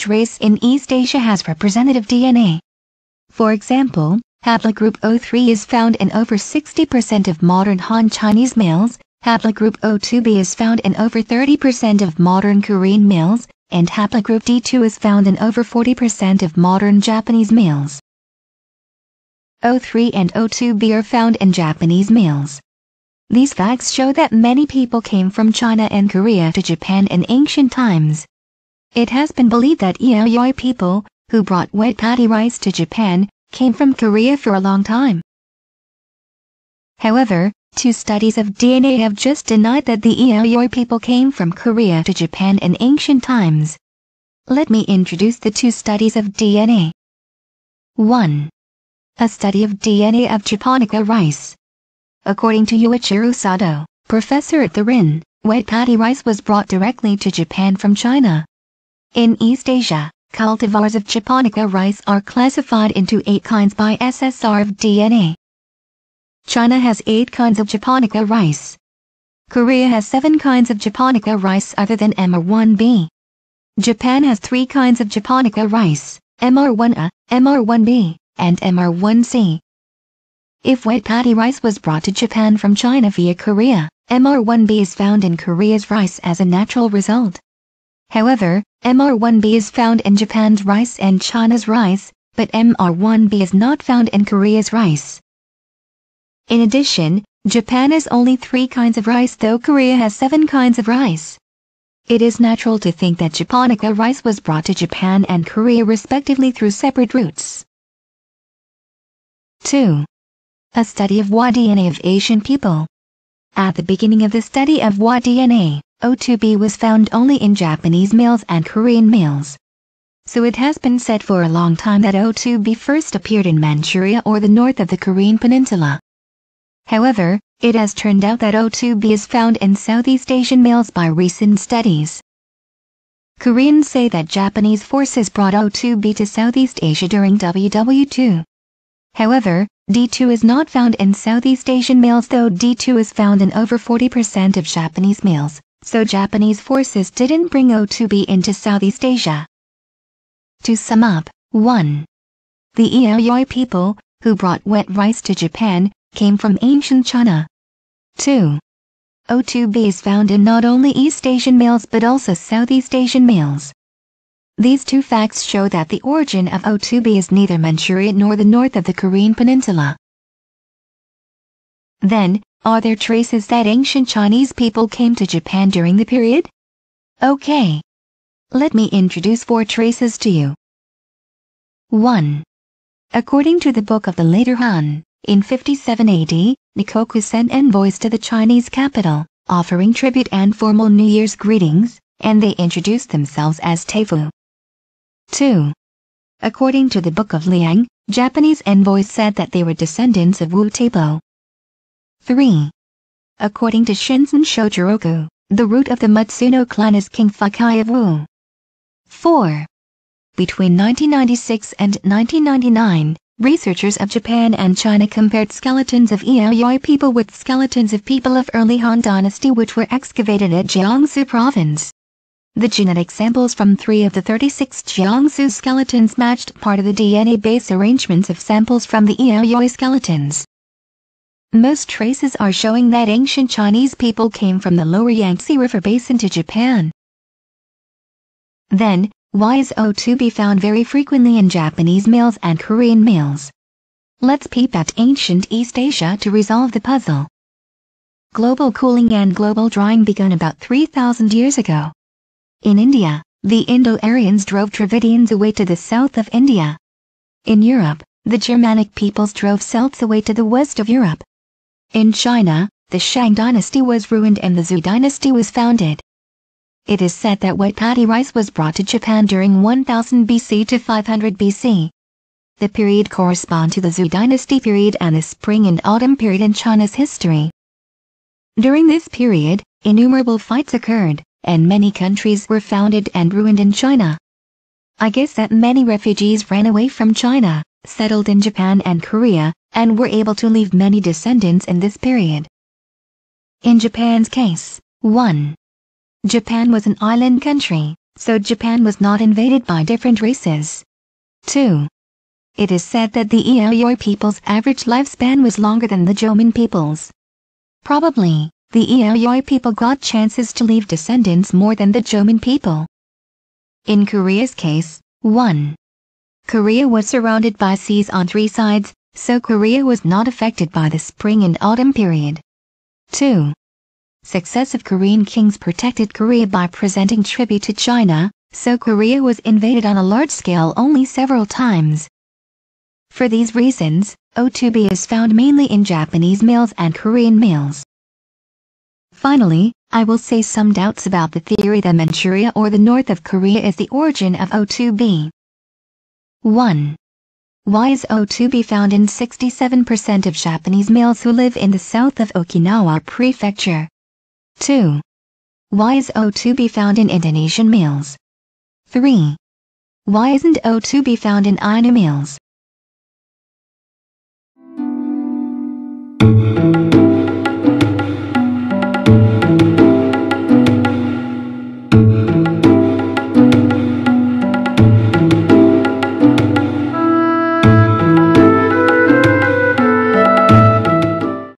each race in East Asia has representative DNA. For example, haplogroup O3 is found in over 60% of modern Han Chinese males, haplogroup O2b is found in over 30% of modern Korean males, and haplogroup D2 is found in over 40% of modern Japanese males. O3 and O2b are found in Japanese males. These facts show that many people came from China and Korea to Japan in ancient times. It has been believed that Yayoi people, who brought wet paddy rice to Japan, came from Korea for a long time. However, two studies of DNA have just denied that the Yayoi people came from Korea to Japan in ancient times. Let me introduce the two studies of DNA. 1. A study of DNA of japonica rice. According to Yuichiro Sado, professor at the RIN, wet paddy rice was brought directly to Japan from China. In East Asia, cultivars of japonica rice are classified into 8 kinds by SSR of DNA. China has 8 kinds of japonica rice. Korea has 7 kinds of japonica rice other than MR1B. Japan has 3 kinds of japonica rice, MR1A, MR1B, and MR1C. If wet paddy rice was brought to Japan from China via Korea, MR1B is found in Korea's rice as a natural result. However, MR1B is found in Japan's rice and China's rice, but MR1B is not found in Korea's rice. In addition, Japan has only 3 kinds of rice, though Korea has 7 kinds of rice. It is natural to think that japonica rice was brought to Japan and Korea respectively through separate routes. 2. A study of Y-DNA of Asian people. At the beginning of the study of Y-DNA, O2b was found only in Japanese males and Korean males. So it has been said for a long time that O2b first appeared in Manchuria or the north of the Korean peninsula. However, it has turned out that O2b is found in Southeast Asian males by recent studies. Koreans say that Japanese forces brought O2b to Southeast Asia during WW2. However, D2 is not found in Southeast Asian males, though D2 is found in over 40% of Japanese males, so Japanese forces didn't bring O2b into Southeast Asia. To sum up, 1. The Yayoi people, who brought wet rice to Japan, came from ancient China. 2. O2b is found in not only East Asian males but also Southeast Asian males. These two facts show that the origin of O2b is neither Manchuria nor the north of the Korean peninsula. Then, are there traces that ancient Chinese people came to Japan during the period? Okay. Let me introduce 4 traces to you. 1. According to the Book of the Later Han, in 57 AD, Nikoku sent envoys to the Chinese capital, offering tribute and formal New Year's greetings, and they introduced themselves as Taifu. 2. According to the Book of Liang, Japanese envoys said that they were descendants of Wu Taibo. 3. According to Shinsen Shoujiroku, the root of the Matsuno clan is King Fukai of Wu. 4. Between 1996 and 1999, researchers of Japan and China compared skeletons of Yayoi people with skeletons of people of early Han dynasty which were excavated at Jiangsu province. The genetic samples from 3 of the 36 Jiangsu skeletons matched part of the DNA base arrangements of samples from the Yayoi skeletons. Most traces are showing that ancient Chinese people came from the lower Yangtze River basin to Japan. Then, why is O2b found very frequently in Japanese males and Korean males? Let's peep at ancient East Asia to resolve the puzzle. Global cooling and global drying began about 3,000 years ago. In India, the Indo-Aryans drove Dravidians away to the south of India. In Europe, the Germanic peoples drove Celts away to the west of Europe. In China, the Shang dynasty was ruined and the Zhou dynasty was founded. It is said that wet paddy rice was brought to Japan during 1000 BC to 500 BC. The period corresponds to the Zhou dynasty period and the spring and autumn period in China's history. During this period, innumerable fights occurred, and many countries were founded and ruined in China. I guess that many refugees ran away from China, settled in Japan and Korea, and were able to leave many descendants in this period. In Japan's case, 1. Japan was an island country, so Japan was not invaded by different races. 2. It is said that the Yayoi people's average lifespan was longer than the Jomon people's. Probably, the Yayoi people got chances to leave descendants more than the Jomon people. In Korea's case, 1. Korea was surrounded by seas on three sides, so Korea was not affected by the spring and autumn period. 2. Successive Korean kings protected Korea by presenting tribute to China, so Korea was invaded on a large scale only several times. For these reasons, O2b is found mainly in Japanese males and Korean males. Finally, I will say some doubts about the theory that Manchuria or the north of Korea is the origin of O2b. 1. Why is O2b found in 67% of Japanese males who live in the south of Okinawa Prefecture? 2. Why is O2b found in Indonesian males? 3. Why isn't O2b found in Ainu males?